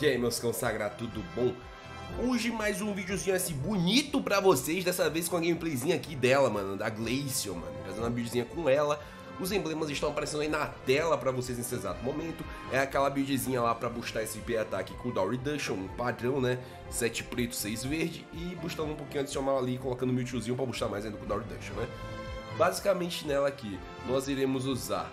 E aí, meus consagrados, tudo bom? Hoje mais um videozinho assim bonito pra vocês, dessa vez com a gameplayzinha aqui dela, mano, da Glaceon, mano. Fazendo uma buildzinha com ela, os emblemas estão aparecendo aí na tela pra vocês nesse exato momento. É aquela buildzinha lá pra boostar esse IP ataque Cooldown Reduction, um padrão, né? 7 preto, 6 verde, e boostando um pouquinho adicional ali, colocando o Miltuzinho pra boostar mais ainda o Cooldown Reduction, né? Basicamente nela aqui, nós iremos usar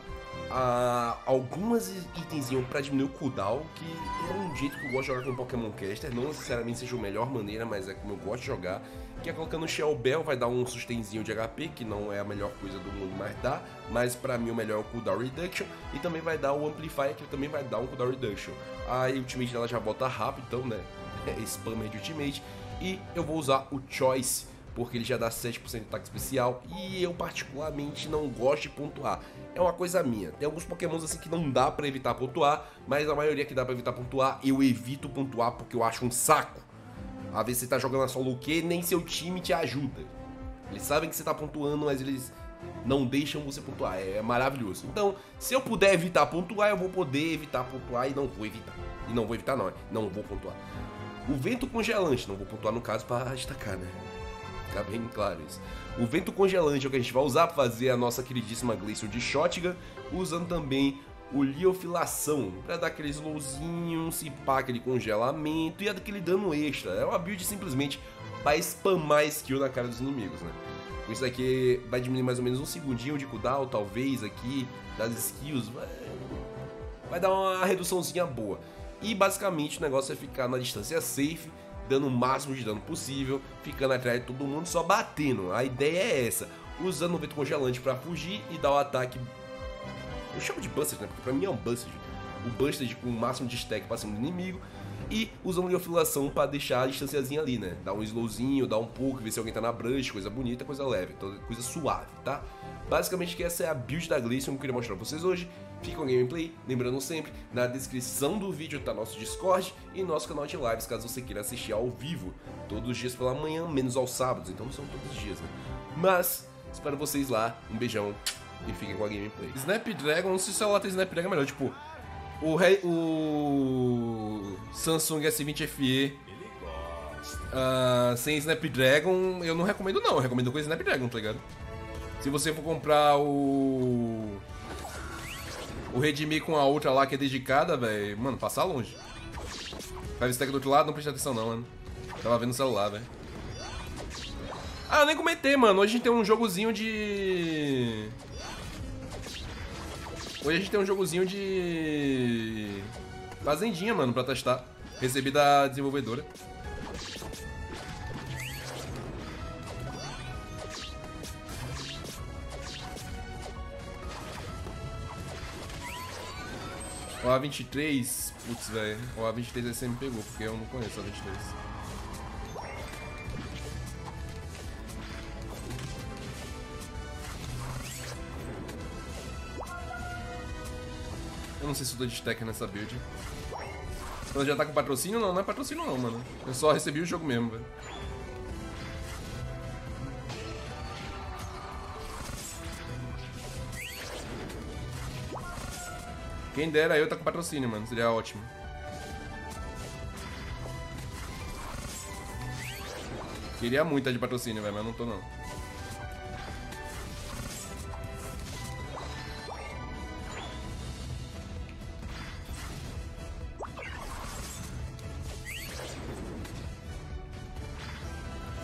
algumas itenzinhos para diminuir o cooldown, que é um jeito que eu gosto de jogar com o Pokémon Caster, não necessariamente seja a melhor maneira, mas é como eu gosto de jogar, que é colocando o Shell Bell, vai dar um sustenzinho de HP, que não é a melhor coisa do mundo, mas dá, mas pra mim o melhor é o Cooldown Reduction, e também vai dar o Amplify, que também vai dar um Cooldown Reduction. Aí o ultimate dela já volta rápido, então, né, é spammer de ultimate, e eu vou usar o Choice, porque ele já dá 7% de ataque especial, e eu particularmente não gosto de pontuar, é uma coisa minha. Tem alguns pokémons assim que não dá pra evitar pontuar, mas a maioria que dá pra evitar pontuar, eu evito pontuar porque eu acho um saco. Às vezes você tá jogando a solo que nem seu time te ajuda, eles sabem que você tá pontuando, mas eles não deixam você pontuar, é maravilhoso. Então, se eu puder evitar pontuar, eu vou poder evitar pontuar e não vou evitar. E não vou evitar não, não vou pontuar. O vento congelante, não vou pontuar no caso pra destacar, né? Fica bem claro isso. O vento congelante é o que a gente vai usar para fazer a nossa queridíssima Glacier de Shotgun, usando também o Liofilização, para dar aquele slowzinho, se pá, aquele congelamento e aquele dano extra. É uma build simplesmente para spamar skill na cara dos inimigos, né? Com isso aqui vai diminuir mais ou menos um segundinho de cooldown, talvez, aqui, das skills. Vai dar uma reduçãozinha boa. E basicamente o negócio é ficar na distância safe, dando o máximo de dano possível, ficando atrás de todo mundo, só batendo. A ideia é essa, usando o vento congelante pra fugir e dar o ataque. Eu chamo de Buster, né? Porque pra mim é um Buster. O Buster com o máximo de stack pra cima do inimigo. E usando Liofilização pra deixar a distanciazinha ali, né? Dar um slowzinho, dar um pouco, ver se alguém tá na branche, coisa bonita, coisa leve, coisa suave, tá? Basicamente que essa é a build da Glaceon que eu queria mostrar pra vocês hoje. Fica com a gameplay, lembrando sempre, na descrição do vídeo tá nosso Discord e nosso canal de lives, caso você queira assistir ao vivo, todos os dias pela manhã, menos aos sábados, então não são todos os dias, né? Mas, espero vocês lá, um beijão e fiquem com a gameplay. Snapdragon, se o celular tem Snapdragon é melhor, tipo, o Samsung S20 FE sem Snapdragon eu não recomendo não, eu recomendo com Snapdragon, tá ligado? Se você for comprar o Redmi com a outra lá que é dedicada, velho, mano, passar longe. Five stack do outro lado, não presta atenção não, mano. Tava vendo o celular, velho. Ah, eu nem comentei, mano. Hoje a gente tem um jogozinho de... Hoje a gente tem um jogozinho de... Fazendinha, mano, pra testar. Recebi da desenvolvedora. O A23, putz, velho, o A23 você me pegou, porque eu não conheço o A23. Eu não sei se eu tô de stack nessa build. Ela já tá com patrocínio? Não, não é patrocínio não, mano. Eu só recebi o jogo mesmo, velho. Quem dera eu tá com patrocínio, mano. Seria ótimo. Queria muito tá de patrocínio, velho, mas não tô não. Mano,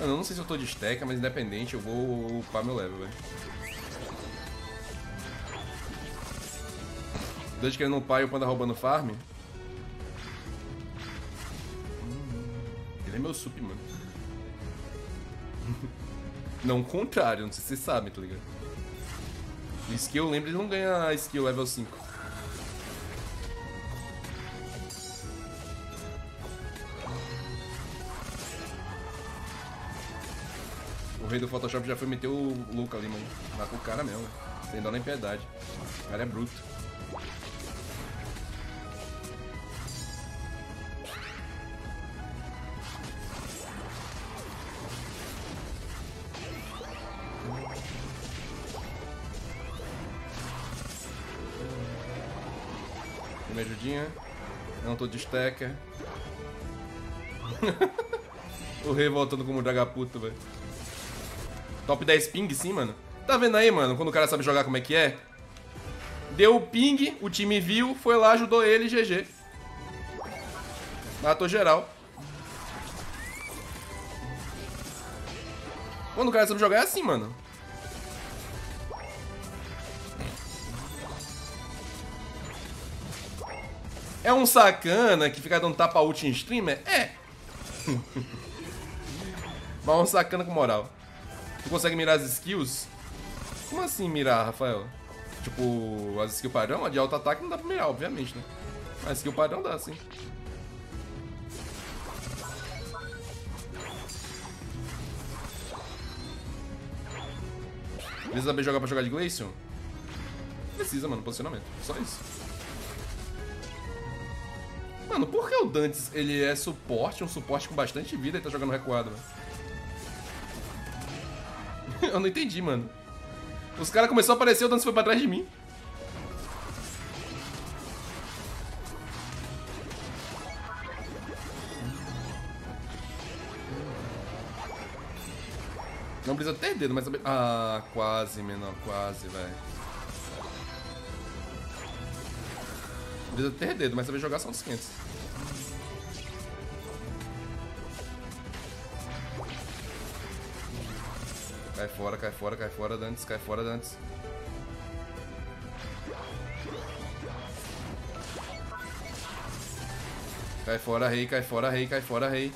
eu não sei se eu tô de stack, mas independente eu vou upar meu level, velho. Dois querendo upar e o Panda roubando farm. Ele é meu sup, mano. Não, o contrário, não sei se vocês sabem, tá ligado? O skill, lembra, ele não ganha skill level 5. O rei do Photoshop já foi meter o Luca ali, mano. Lá com o cara mesmo, véio. Sem dó nem piedade. O cara é bruto. Me ajudinha. Eu não tô de stacker. O rei voltando como dragaputo, velho. Top 10 ping, sim, mano. Tá vendo aí, mano? Quando o cara sabe jogar como é que é. Deu o ping, o time viu, foi lá, ajudou ele, GG. Matou geral. Quando o cara sabe jogar é assim, mano. É um sacana que fica dando tapa ult em streamer? É. Mas é um sacana com moral. Tu consegue mirar as skills? Como assim mirar, Rafael? Tipo, as skills padrão, a de alto ataque não dá pra mirar, obviamente, né? Mas as skills padrão dá, sim. Precisa saber jogar pra jogar de Glaceon? Precisa, mano, posicionamento. Só isso. Mano, por que o Dantes, ele é suporte, um suporte com bastante vida e tá jogando recuado, velho? Eu não entendi, mano. Os caras começaram a aparecer, o Dantes foi pra trás de mim. Não precisa ter dedo, mas... Ah, quase, menor, quase, velho. Não precisa ter dedo, mas saber jogar são os 500. Cai fora, cai fora, cai fora, Dantes, cai fora, Dantes. Cai fora, rei, cai fora, rei, cai fora, rei.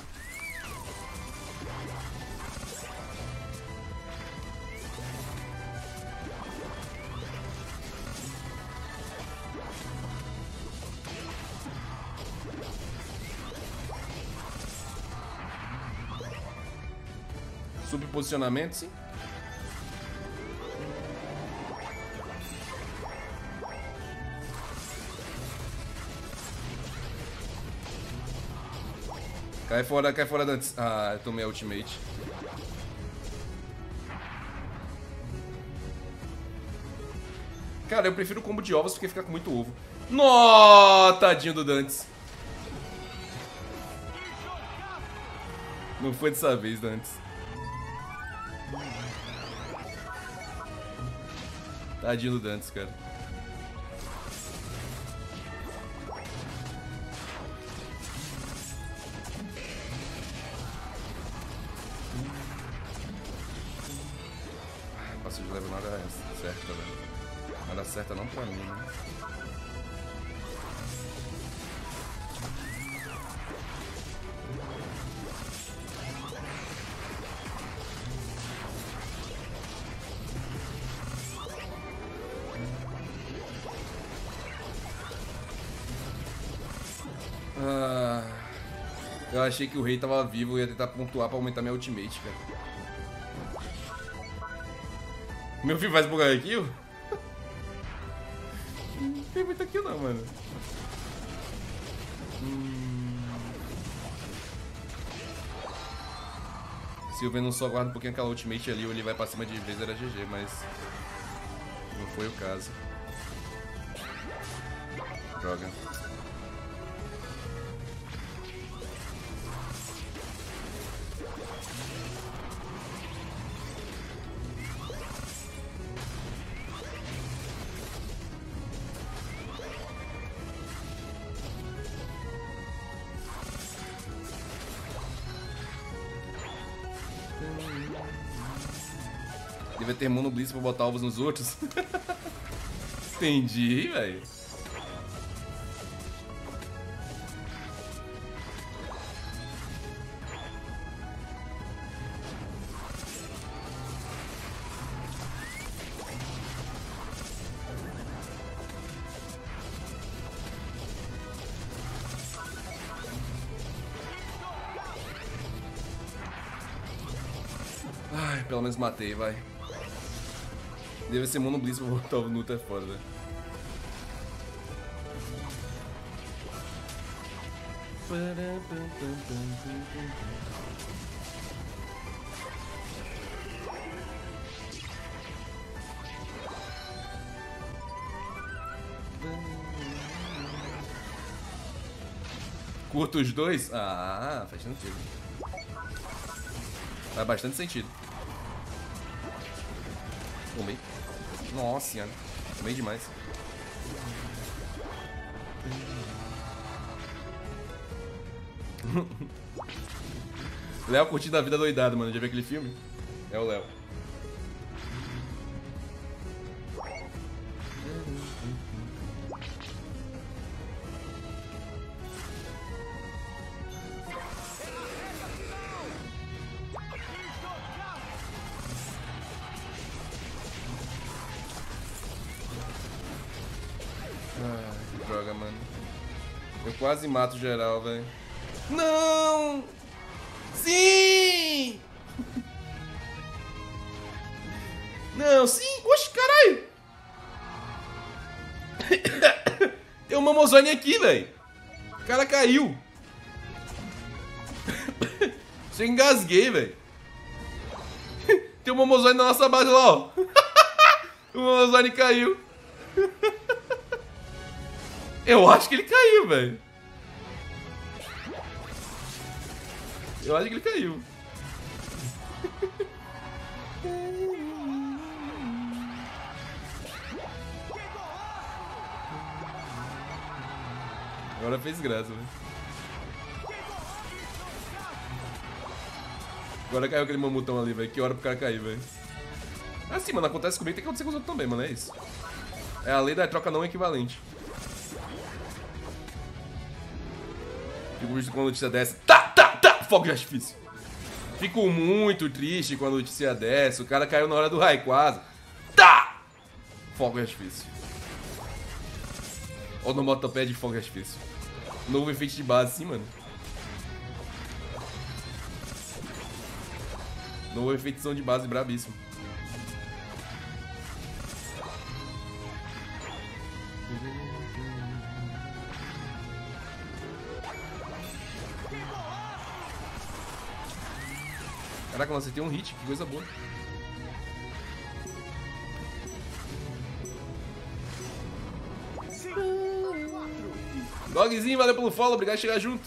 Subposicionamento, sim. Cai fora Dantes. Ah, eu tomei a ultimate. Cara, eu prefiro o combo de ovos porque fica com muito ovo. Nó, tadinho do Dantes. Não foi dessa vez, Dantes. Tadinho do Dantes, cara. Passou de level, não era certa, velho. Não era certa não pra mim, né? Eu achei que o rei tava vivo e ia tentar pontuar pra aumentar minha ultimate, cara. Meu filho faz bugar kill? Não tem muito kill não, mano. Se o Venom só guarda um pouquinho aquela ultimate ali, ou ele vai pra cima de vez, era GG, mas... não foi o caso. Droga. Devia ter mono Blitz pra botar ovos nos outros. Entendi, velho. Ai, pelo menos matei, vai. Deve ser mono Blitz pra botar o Nuta, é foda, velho. curto os dois? Ah, faz sentido. Faz bastante sentido. Tomei. Nossa senhora. Tomei demais. Léo curtindo a vida doidado, mano. Já viu aquele filme? É o Léo. Quase mato geral, velho. Não! Sim! Não, sim! Oxe, caralho! Tem um Mamoswine aqui, velho. O cara caiu. Só engasguei, velho. Tem um Mamoswine na nossa base lá, ó. O Mamoswine caiu. Eu acho que ele caiu, velho. Eu acho que ele caiu. Agora fez graça, velho. Agora caiu aquele mamutão ali, velho. Que hora pro cara cair, velho. Ah, sim, mano. Acontece comigo, tem que acontecer com os outros também, mano. É isso. É a lei da troca não equivalente. Fico triste quando a notícia dessa. Fogo de artifício. Fico muito triste quando a notícia dessa. O cara caiu na hora do raio quase. Tá! Fogo de artifício. Olha no motopé de fogo de artifício. Novo efeito de base, sim, mano. Novo efeito de base brabíssimo. Caraca, nossa, tem um hit, que coisa boa. Dogzinho, valeu pelo follow, obrigado por chegar junto.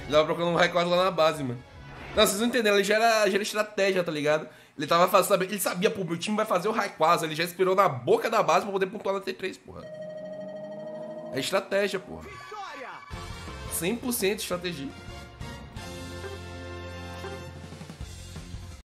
Ele tava procurando um recorde lá na base, mano. Não, vocês não entenderam, ele já era estratégia, tá ligado? Ele tava fazendo, ele sabia, pô, meu time vai fazer o Rayquaza, ele já esperou na boca da base pra poder pontuar na T3, porra. É estratégia, porra. 100% estratégia.